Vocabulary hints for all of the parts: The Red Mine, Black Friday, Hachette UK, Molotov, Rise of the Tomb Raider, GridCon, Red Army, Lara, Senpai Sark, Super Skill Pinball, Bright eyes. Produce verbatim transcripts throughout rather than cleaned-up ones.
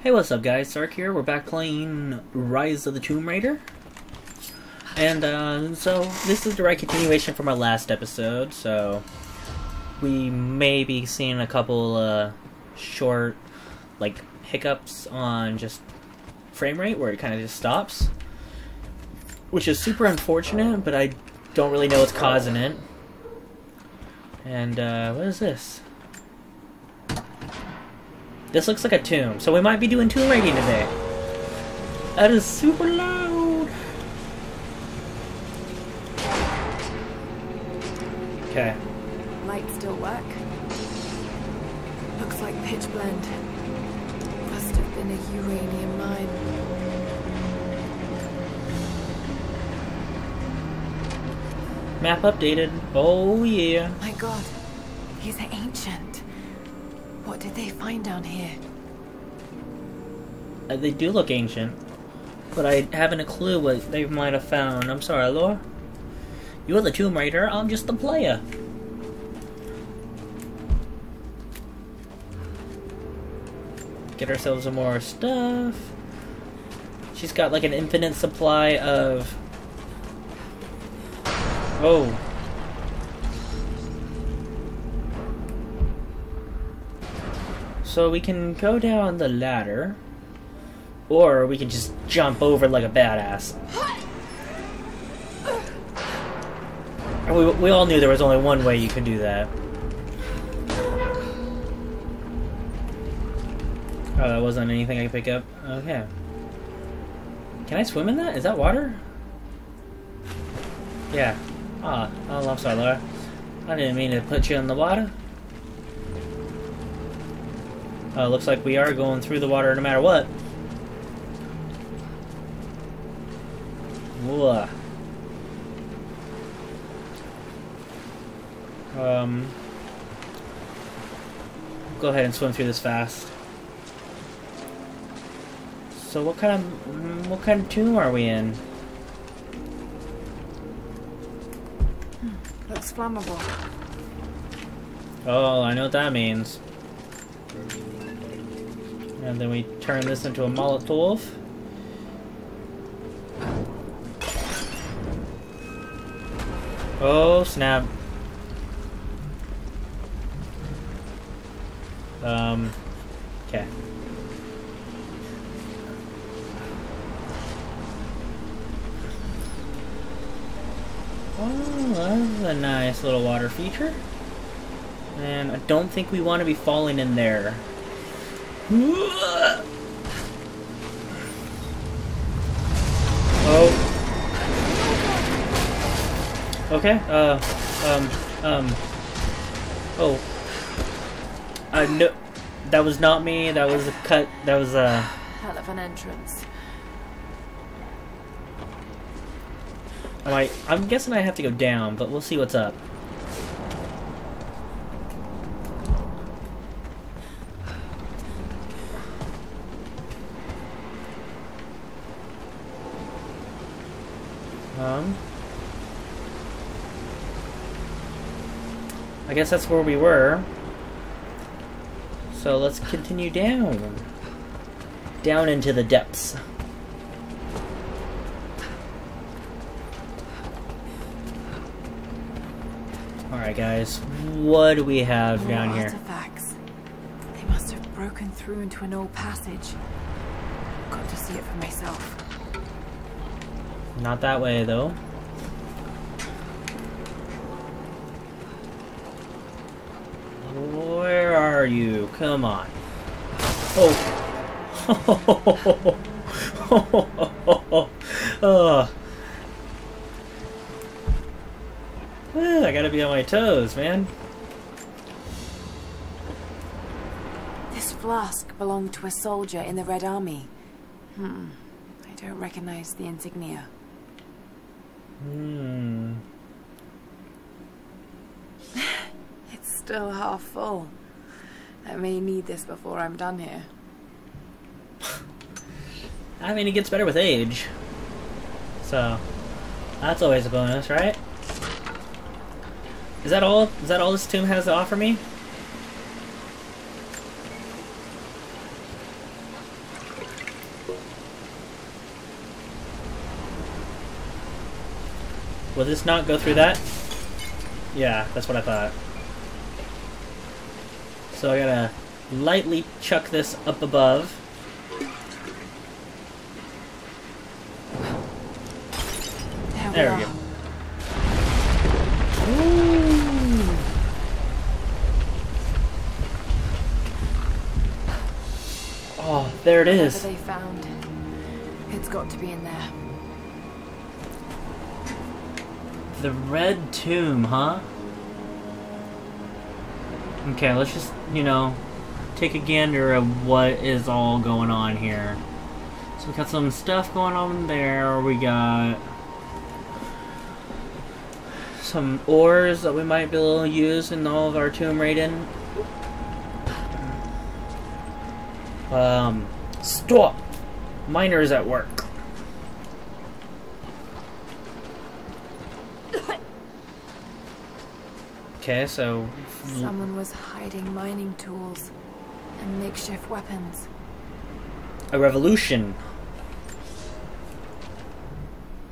Hey, what's up guys, Sark here. We're back playing Rise of the Tomb Raider. And uh, so this is the right continuation from our last episode, so we may be seeing a couple uh, short like hiccups on just frame rate where it kind of just stops, which is super unfortunate, but I don't really know what's causing it. And uh, what is this? This looks like a tomb, so we might be doing tomb raiding today. That is super loud! Okay. Lights still work. Looks like pitch blend. Must have been a uranium mine. Map updated. Oh yeah. My god. He's an ancient. What did they find down here? Uh, they do look ancient, but I haven't a clue what they might have found. I'm sorry, Lara. You're the Tomb Raider, I'm just the player. Get ourselves some more stuff. She's got like an infinite supply of... Oh. So we can go down the ladder, or we can just jump over like a badass. We, we all knew there was only one way you could do that. Oh, that wasn't anything I could pick up. Okay. Can I swim in that? Is that water? Yeah. Ah, oh, I'm sorry, Lara. I didn't mean to put you in the water. Uh, looks like we are going through the water no matter what. Whoa. Um. Go ahead and swim through this fast. So what kind of what kind of tomb are we in? Looks flammable. Oh, I know what that means. And then we turn this into a Molotov. Oh snap. Um, okay. Oh, that's a nice little water feature. And I don't think we want to be falling in there. Oh. Okay. Uh. Um. Um. Oh. I no. That was not me. That was a cut. That was a hell of an entrance. All right. I'm guessing I have to go down, but we'll see what's up. Um, I guess that's where we were. So let's continue down. Down into the depths. Alright guys, what do we have More down here? Artifacts. They must have broken through into an old passage. Got to see it for myself. Not that way, though. Where are you? Come on. Oh. Oh. I gotta be on my toes, man. This flask belonged to a soldier in the Red Army. Hmm. I don't recognize the insignia. Hmm. It's still half full. I may need this before I'm done here. I mean, it gets better with age. So, that's always a bonus, right? Is that all? Is that all this tomb has to offer me? Will this not go through that? Yeah, that's what I thought. So I gotta lightly chuck this up above. There, there we, we go. Ooh. Oh, there it is. Whatever they found, it's got to be in there. The Red Tomb, huh? Okay, let's just, you know, take a gander at what is all going on here. So we got some stuff going on there. We got some ores that we might be able to use in all of our tomb raiding. Um, stop! Miners at work. Okay, so someone was hiding mining tools and makeshift weapons. A revolution.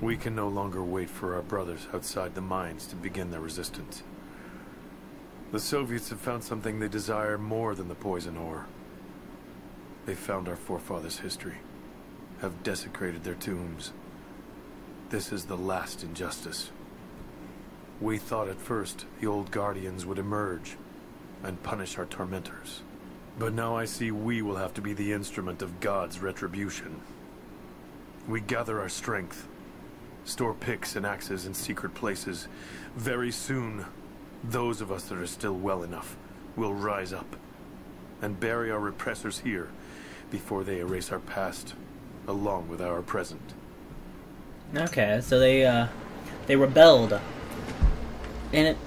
We can no longer wait for our brothers outside the mines to begin their resistance. The Soviets have found something they desire more than the poison ore. They found our forefathers' history, have desecrated their tombs. This is the last injustice. We thought at first the old guardians would emerge and punish our tormentors. But now I see we will have to be the instrument of God's retribution. We gather our strength, store picks and axes in secret places. Very soon, those of us that are still well enough will rise up and bury our repressors here before they erase our past along with our present. Okay, so they, uh, they rebelled. And it,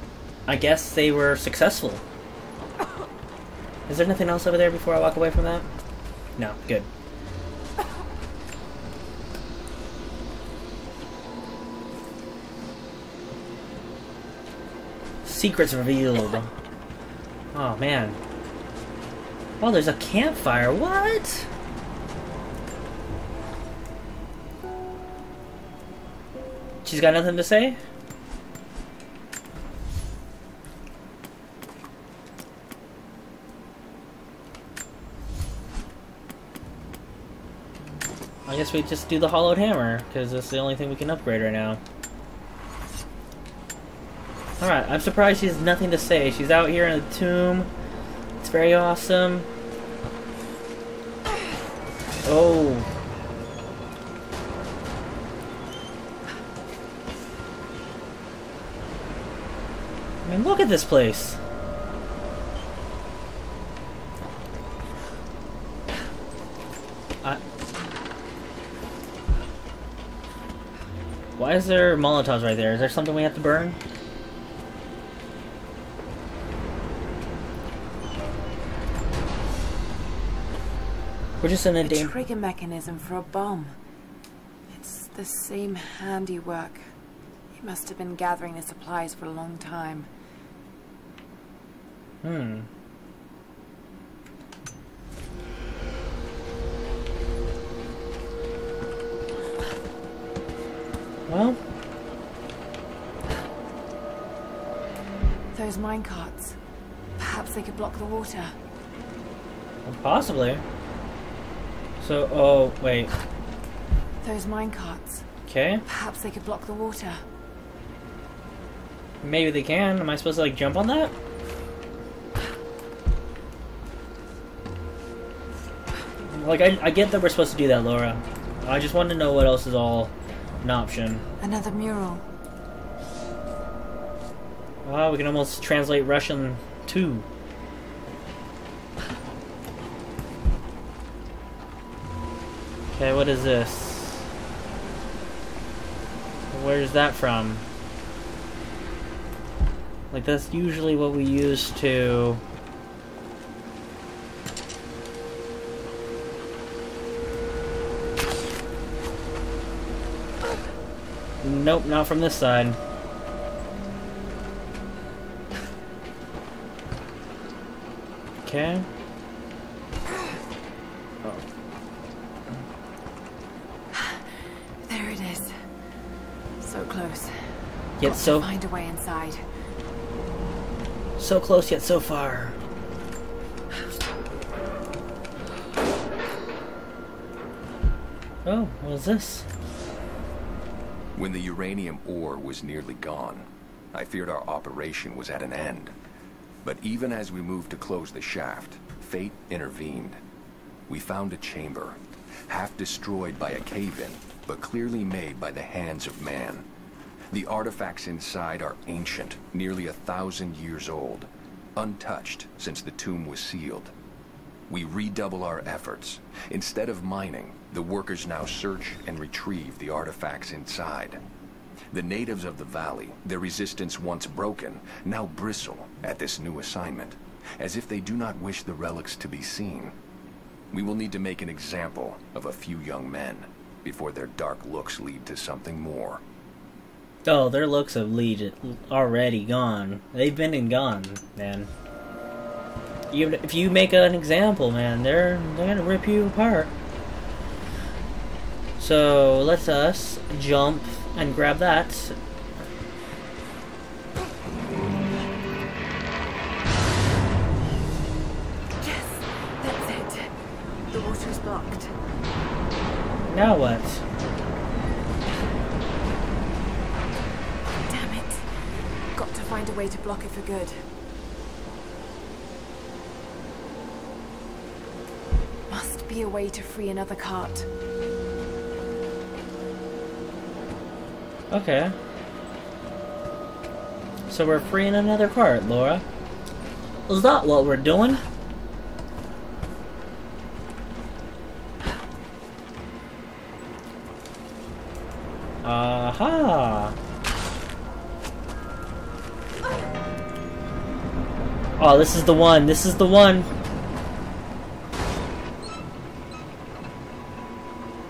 I guess they were successful. Is there nothing else over there before I walk away from that? No, good. Secrets revealed. Oh man. Oh, there's a campfire. What? She's got nothing to say? I guess we just do the hollowed hammer, because that's the only thing we can upgrade right now. Alright, I'm surprised she has nothing to say. She's out here in the tomb. It's very awesome. Oh. I mean, look at this place. Why is there Molotovs right there? Is there something we have to burn? We're just in a, a damn trigger mechanism for a bomb. It's the same handiwork. He must have been gathering the supplies for a long time. Hmm. Well, those mine carts. Perhaps they could block the water. Well, possibly. So, oh wait. Those mine carts. Okay. Perhaps they could block the water. Maybe they can. Am I supposed to like jump on that? Like I, I get that we're supposed to do that, Laura. I just wanted to know what else is all. An option. Another mural. Wow, we can almost translate Russian too. Okay, what is this? Where's that from? Like, that's usually what we use to... Nope, not from this side. Okay. Oh. There it is. So close. yet so find a way inside. So close yet so far. Oh, what is this? When the uranium ore was nearly gone, I feared our operation was at an end. But even as we moved to close the shaft, fate intervened. We found a chamber, half destroyed by a cave-in, but clearly made by the hands of man. The artifacts inside are ancient, nearly a thousand years old, untouched since the tomb was sealed. We redouble our efforts. Instead of mining, the workers now search and retrieve the artifacts inside. The natives of the valley, their resistance once broken, now bristle at this new assignment, as if they do not wish the relics to be seen. We will need to make an example of a few young men before their dark looks lead to something more. Oh, their looks have lead already gone. They've been and gone, man. Even if you make an example, man, they're they're gonna rip you apart. So let us jump and grab that. Yes, that's it. The water's blocked. Now what? Damn it. Got to find a way to block it for good. Must be a way to free another cart. Okay. So we're freeing another cart, Laura. Is that what we're doing? Aha! Oh, this is the one. This is the one.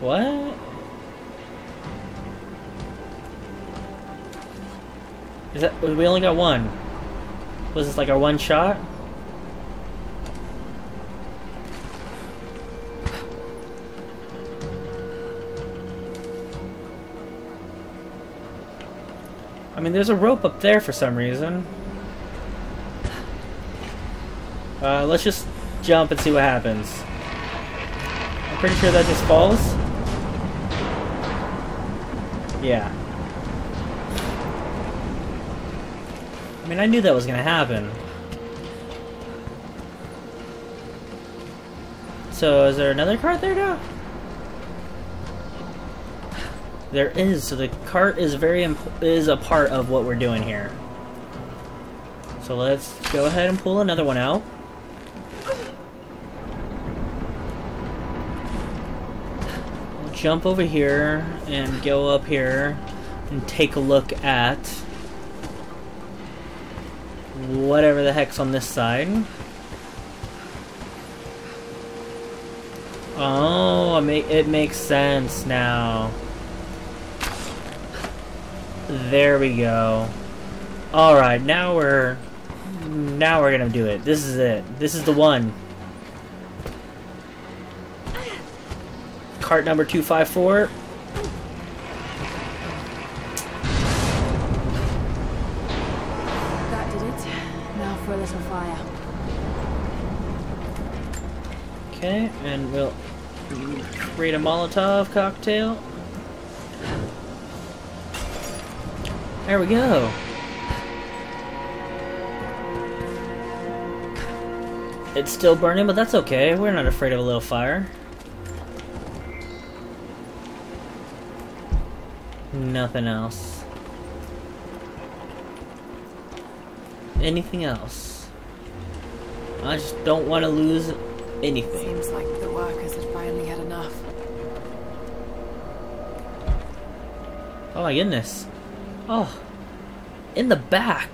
What? Is that, we only got one. Was this like our one shot? I mean, there's a rope up there for some reason. Uh, let's just jump and see what happens. I'm pretty sure that just falls. Yeah. I mean, I knew that was gonna happen. So, is there another cart there now? There is. So the cart is very imp is a part of what we're doing here. So let's go ahead and pull another one out. Jump over here and go up here and take a look at whatever the heck's on this side. Oh, it, make, it makes sense now. There we go. All right, now we're now we're gonna do it. This is it. This is the one. Cart number two five four. Okay, and we'll create a Molotov cocktail. There we go. It's still burning, but that's okay. We're not afraid of a little fire. Nothing else. Anything else? I just don't want to lose anything. Seems like the workers have finally had enough. Oh my goodness. Oh. In the back.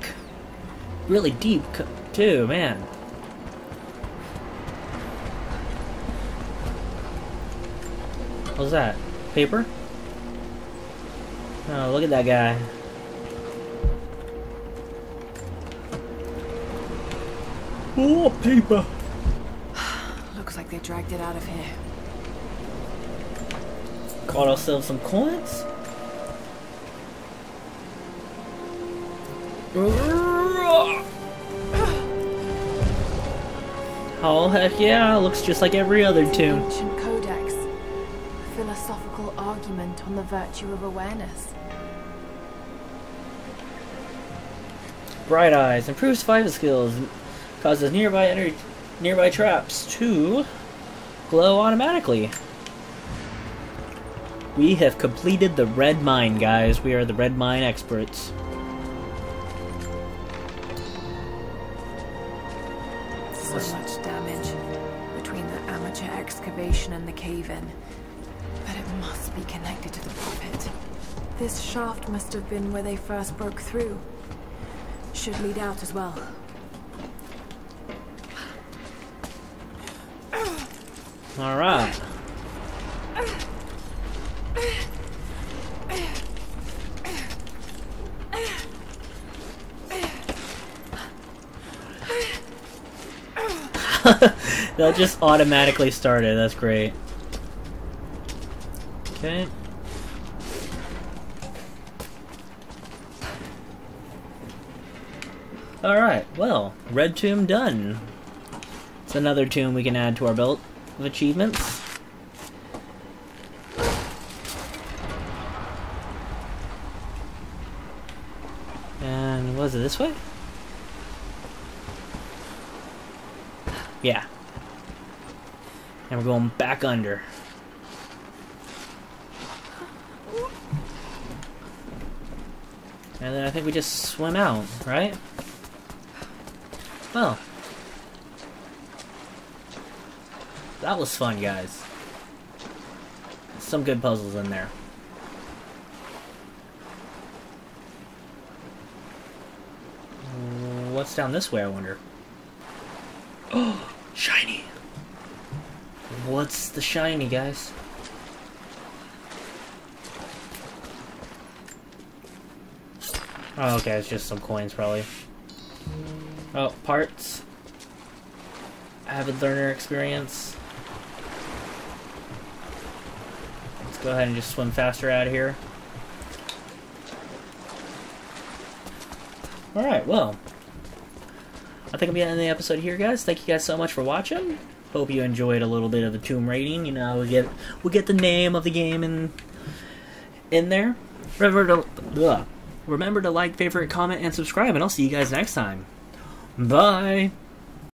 Really deep too, man. What was that? Paper? Oh, look at that guy. Oh, paper. Looks like they dragged it out of here. Caught ourselves some coins? Oh heck yeah, looks just like every other tomb. Ancient codex, a philosophical argument on the virtue of awareness. Bright eyes, improves survival skills, causes nearby energy, nearby traps to glow automatically. We have completed the red mine, guys. We are the red mine experts. So much damage between the amateur excavation and the cave-in, but it must be connected to the pit. This shaft must have been where they first broke through. Should lead out as well. All right. That just automatically started, that's great. Okay. Alright, well, red tomb done. It's another tomb we can add to our belt of achievements. And was it this way? Yeah. And we're going back under. And then I think we just swim out, right? Well. That was fun, guys. Some good puzzles in there. What's down this way, I wonder? Oh, shiny. What's the shiny, guys? Oh, okay, it's just some coins, probably. Oh, parts. Avid learner experience. Let's go ahead and just swim faster out of here. Alright, well. I think I'm gonna end the episode here, guys. Thank you guys so much for watching. Hope you enjoyed a little bit of the tomb raiding. You know, we get we get the name of the game in in there. Remember to ugh. remember to like, favorite, comment, and subscribe. And I'll see you guys next time. Bye.